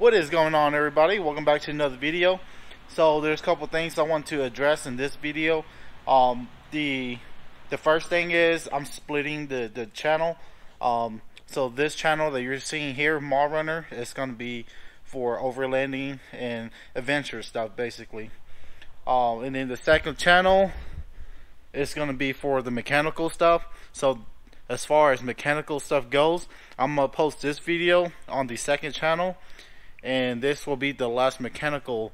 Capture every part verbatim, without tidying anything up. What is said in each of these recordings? What is going on, everybody? Welcome back to another video. So there's a couple things I want to address in this video. Um, the the first thing is I'm splitting the the channel. Um, so this channel that you're seeing here, Mall Runner, is going to be for overlanding and adventure stuff, basically. Uh, and then the second channel is going to be for the mechanical stuff. So as far as mechanical stuff goes, I'm gonna post this video on the second channel. And this will be the last mechanical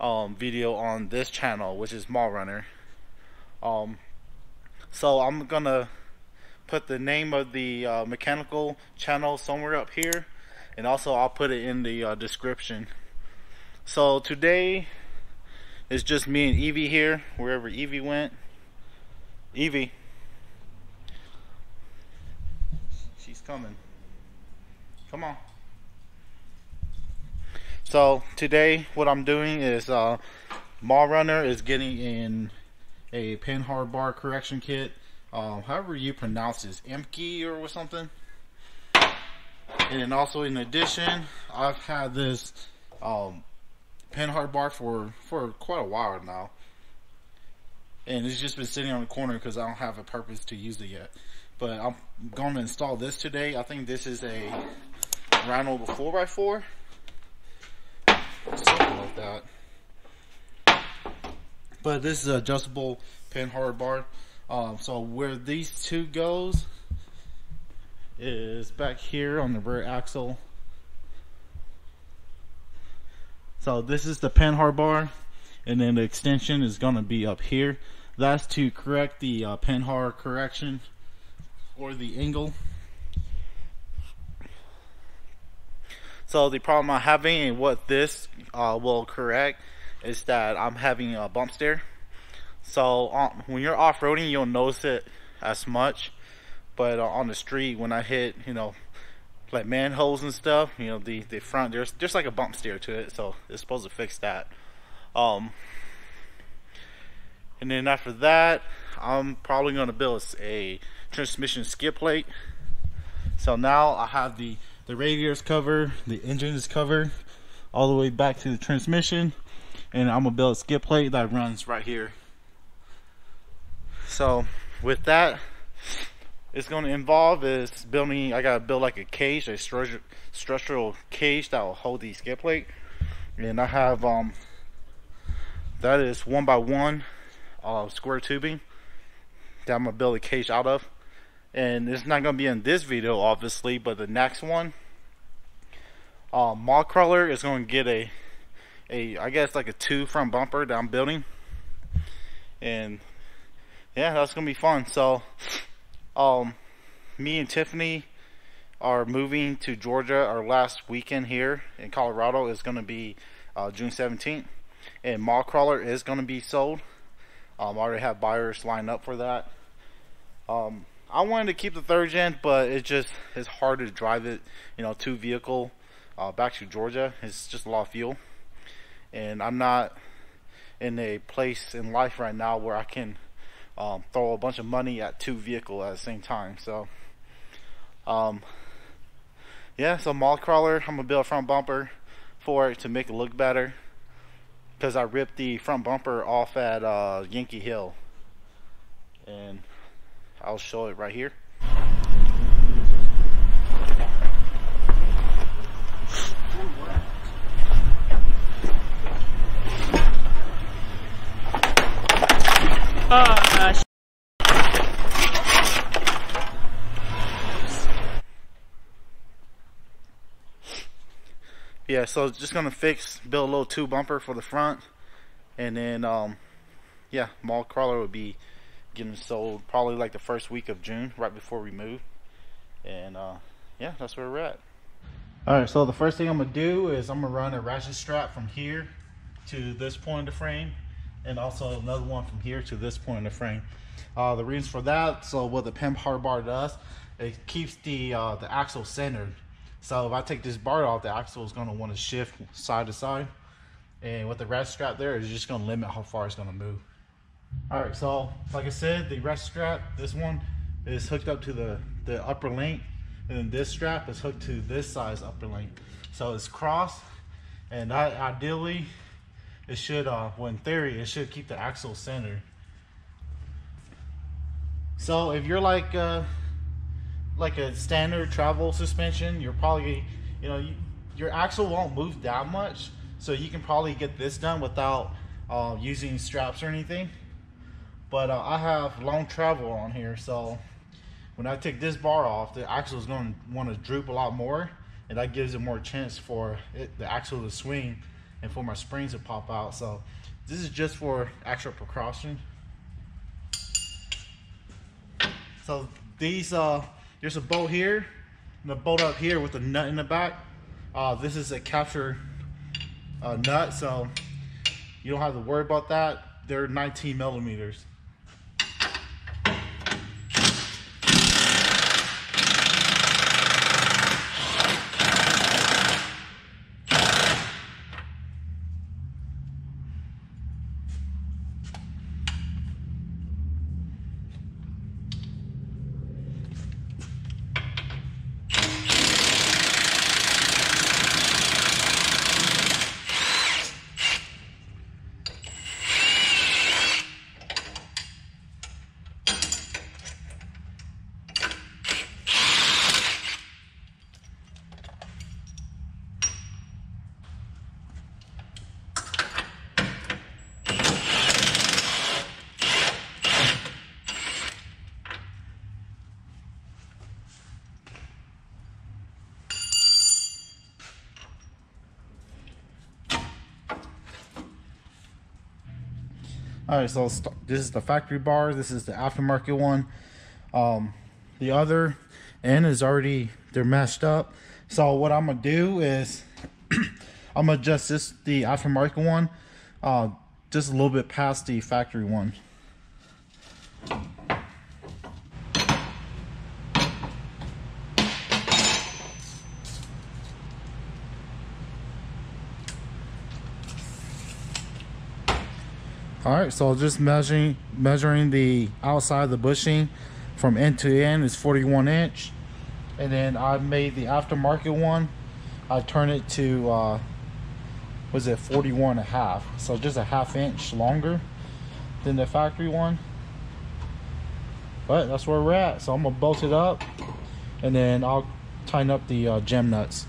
um, video on this channel, which is Mall Runner. Um, so I'm gonna put the name of the uh, mechanical channel somewhere up here, and also I'll put it in the uh, description. So today it's just me and Evie here, wherever Evie went. Evie, she's coming. Come on. So today what I'm doing is uh, Mall Runner is getting in a Panhard Bar correction kit, um, however you pronounce this, M K E or something. And then also in addition, I've had this um, Panhard Bar for, for quite a while now. And it's just been sitting on the corner because I don't have a purpose to use it yet. But I'm going to install this today. I think this is a Rhino four by four. Something like that, but this is an adjustable Panhard bar. Um, so where these two goes is back here on the rear axle. So this is the Panhard bar, and then the extension is going to be up here. That's to correct the uh, Panhard correction or the angle. So the problem I'm having, and what this uh, will correct, is that I'm having a bump steer. So um, when you're off-roading, you'll notice it as much. But uh, on the street, when I hit, you know, like manholes and stuff, you know, the, the front, there's just like a bump steer to it. So it's supposed to fix that. Um, and then after that, I'm probably going to build a transmission skid plate. So now I have the The radiator is covered, the engine is covered, all the way back to the transmission, and I'm gonna build a skid plate that runs right here. So with that, it's gonna involve is building. I gotta build like a cage, a structure, structural cage that will hold the skid plate, and I have um that is one by one uh, square tubing that I'm gonna build a cage out of. And it's not going to be in this video, obviously, but the next one. Uh, Mallcrawler is going to get a, a, I guess like a two front bumper that I'm building. And yeah, that's going to be fun. So, um, me and Tiffany are moving to Georgia. Our last weekend here in Colorado is going to be uh, June seventeenth. And Mallcrawler is going to be sold. Um, I already have buyers lined up for that. Um... I wanted to keep the third gen, but it just it's hard to drive it, you know, two vehicle uh, back to Georgia. It's just a lot of fuel, and I'm not in a place in life right now where I can um, throw a bunch of money at two vehicle at the same time. So, um, yeah. So Mallcrawler, I'm gonna build a front bumper for it to make it look better, because I ripped the front bumper off at uh, Yankee Hill, and I'll show it right here. Oh gosh. Yeah, so just gonna fix, build a little two bumper for the front, and then um, yeah, Mallcrawler would be getting sold probably like the first week of June, right before we move. And uh, yeah, that's where we're at. Alright, so the first thing I'm gonna do is I'm gonna run a ratchet strap from here to this point of the frame, and also another one from here to this point of the frame. Uh, the reason for that, so what the Panhard bar does, it keeps the uh, the axle centered. So if I take this bar off, the axle is gonna want to shift side to side, and with the ratchet strap there, it's just gonna limit how far it's gonna move. Alright, so like I said, the ratchet strap, this one is hooked up to the, the upper link, and then this strap is hooked to this side's upper link. So it's crossed, And I, ideally, it should, uh, well, in theory, it should keep the axle centered. So if you're like a, like a standard travel suspension, you're probably, you know, you, your axle won't move that much. So you can probably get this done without uh, using straps or anything. But uh, I have long travel on here, so when I take this bar off, the axle is going to want to droop a lot more, and that gives it more chance for it, the axle to swing and for my springs to pop out. So this is just for extra precaution. So these, uh, there's a bolt here and a bolt up here with a nut in the back. Uh, this is a capture uh, nut, so you don't have to worry about that. They're nineteen millimeters. All right, so this is the factory bar. This is the aftermarket one. Um, the other end is already, they're mashed up. So what I'm gonna do is I'm gonna adjust this, the aftermarket one, uh, just a little bit past the factory one. All right, so just measuring measuring the outside of the bushing from end to end is forty-one inch, and then I made the aftermarket one. I turned it to uh, was it forty-one and a half, so just a half inch longer than the factory one. But that's where we're at. So I'm gonna bolt it up, and then I'll tighten up the uh, gem nuts.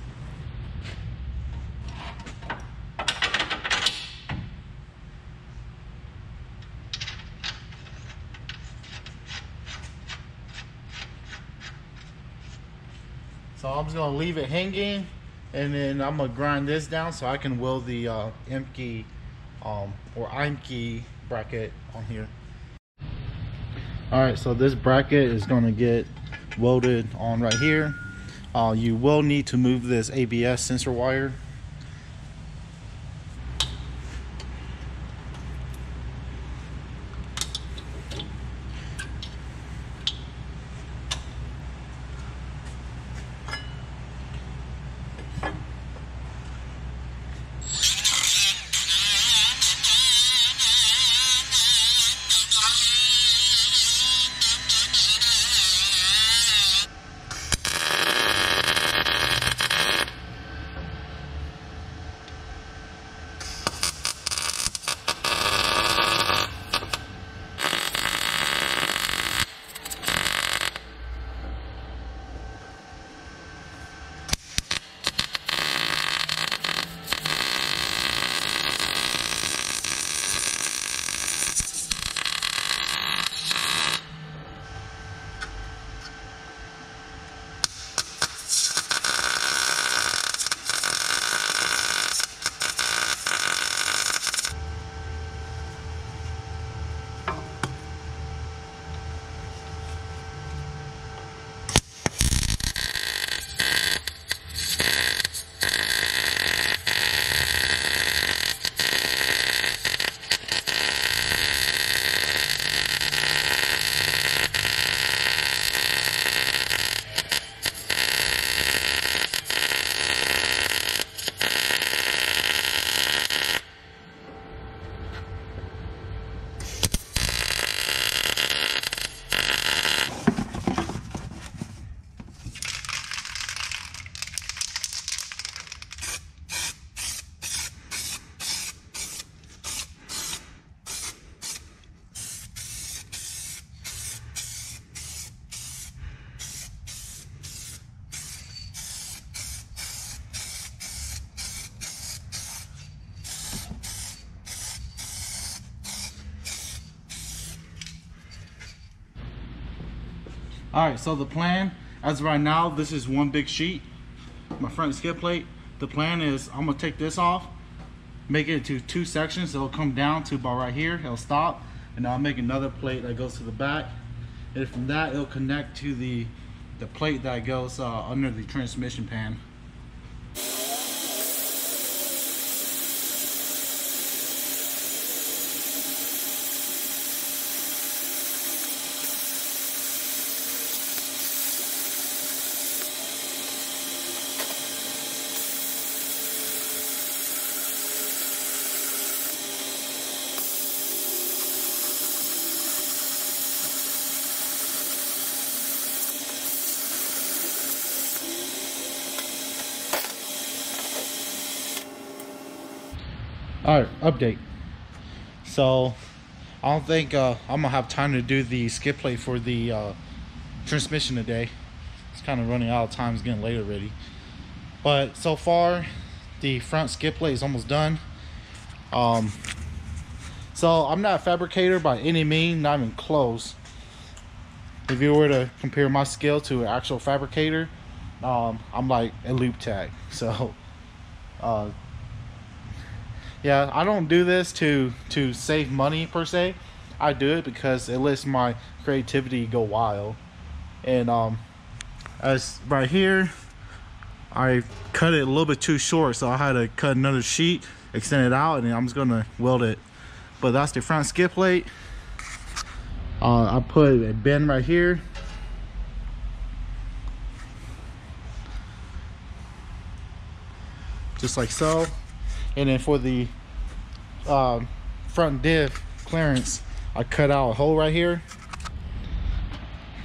So I'm just gonna leave it hanging, and then I'm gonna grind this down so I can weld the uh, M K E um, or I M K E bracket on here. All right, so this bracket is gonna get welded on right here. Uh, you will need to move this A B S sensor wire. All right, so the plan, as of right now, this is one big sheet. My front skid plate. The plan is I'm gonna take this off, make it into two sections. It'll come down to about right here. It'll stop, and I'll make another plate that goes to the back. And from that, it'll connect to the the plate that goes uh, under the transmission pan. All right, update. So I don't think uh, I'm gonna have time to do the skid plate for the uh, transmission today. It's kind of running out of time. It's getting late already. But so far, the front skid plate is almost done. Um, so I'm not a fabricator by any means, not even close. If you were to compare my skill to an actual fabricator, um, I'm like a loop tag. So. Uh, Yeah, I don't do this to to save money per se. I do it because it lets my creativity go wild. And um, as right here, I cut it a little bit too short, so I had to cut another sheet, extend it out, and I'm just gonna weld it. But that's the front skid plate. Uh, I put a bend right here. Just like so. And then for the uh, front div clearance, I cut out a hole right here.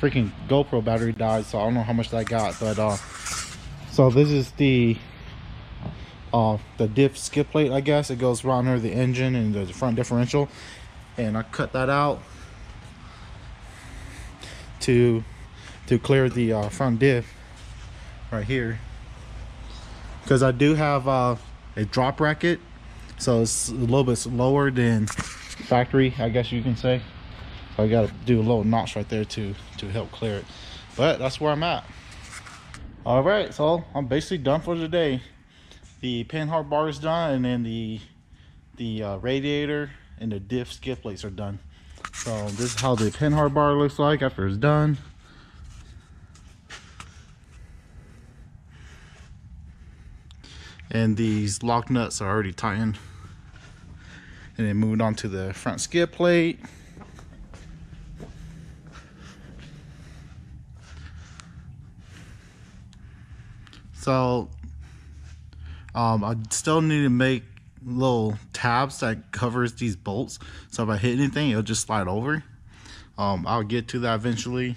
Freaking GoPro battery died, so I don't know how much that got. But uh, so this is the uh, the diff skid plate, I guess. It goes right under the engine and the front differential, and I cut that out to to clear the uh, front div right here, because I do have uh, a drop bracket, so it's a little bit lower than factory, I guess you can say. So I gotta do a little notch right there to to help clear it. But that's where I'm at. All right, so I'm basically done for today. The Panhard bar is done, and then the the uh, radiator and the diff skid plates are done. So this is how the Panhard bar looks like after it's done. And these lock nuts are already tightened. And then moved on to the front skid plate. So, um, I still need to make little tabs that covers these bolts. So if I hit anything, it'll just slide over. Um, I'll get to that eventually.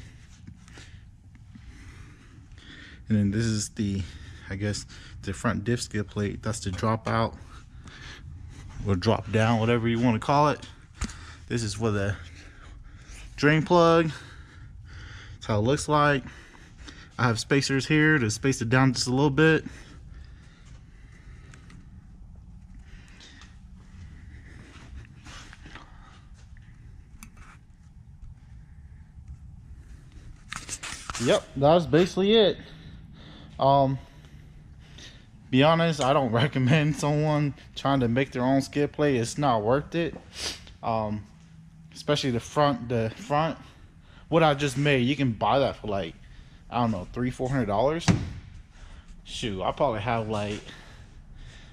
And then this is the, I guess, the front diff skid plate. That's the drop out or drop down, whatever you want to call it. This is for the drain plug. That's how it looks like. I have spacers here to space it down just a little bit. Yep, that's basically it. Um, Be honest, I don't recommend someone trying to make their own skid plate. It's not worth it, um, especially the front. The front, what I just made, you can buy that for like, I don't know, three, four hundred dollars. Shoot, I probably have like,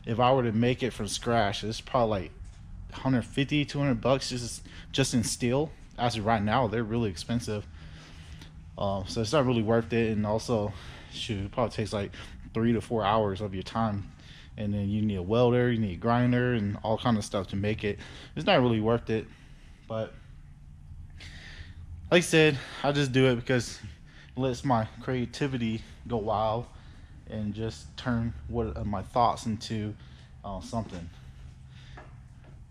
if I were to make it from scratch, it's probably like one hundred fifty, two hundred bucks just just in steel. As of right now, they're really expensive, uh, so it's not really worth it. And also, shoot, it probably takes like three to four hours of your time, and then you need a welder, you need a grinder, and all kind of stuff to make it. It's not really worth it. But like I said, I just do it because it lets my creativity go wild and just turn what uh, my thoughts into uh, something.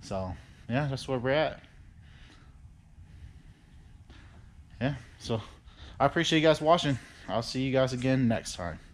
So yeah, that's where we're at. Yeah, so I appreciate you guys watching. I'll see you guys again next time.